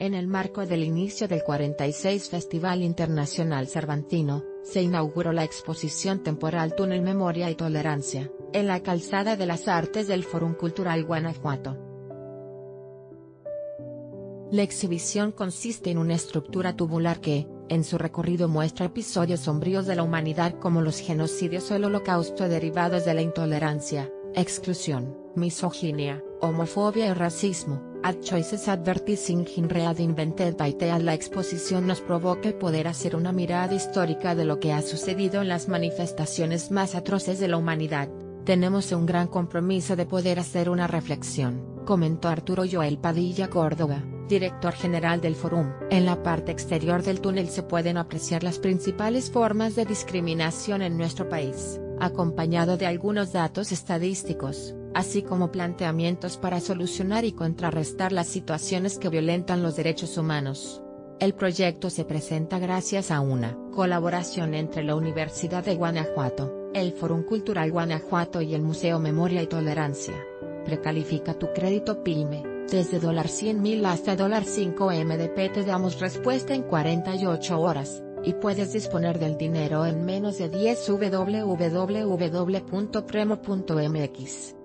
En el marco del inicio del 46 Festival Internacional Cervantino, se inauguró la exposición temporal Túnel Memoria y Tolerancia, en la Calzada de las Artes del Forum Cultural Guanajuato. La exhibición consiste en una estructura tubular que, en su recorrido muestra episodios sombríos de la humanidad como los genocidios o el holocausto derivados de la intolerancia, exclusión, misoginia, homofobia y racismo. At choices advertising in read invented by Teal. La exposición nos provoca el poder hacer una mirada histórica de lo que ha sucedido en las manifestaciones más atroces de la humanidad. Tenemos un gran compromiso de poder hacer una reflexión, comentó Arturo Joel Padilla Córdoba, director general del Forum. En la parte exterior del túnel se pueden apreciar las principales formas de discriminación en nuestro país, acompañado de algunos datos estadísticos, así como planteamientos para solucionar y contrarrestar las situaciones que violentan los derechos humanos. El proyecto se presenta gracias a una colaboración entre la Universidad de Guanajuato, el Forum Cultural Guanajuato y el Museo Memoria y Tolerancia. Precalifica tu crédito PYME, desde $100,000 hasta $5,000 MDP te damos respuesta en 48 horas. Y puedes disponer del dinero en menos de 10 www.premo.mx.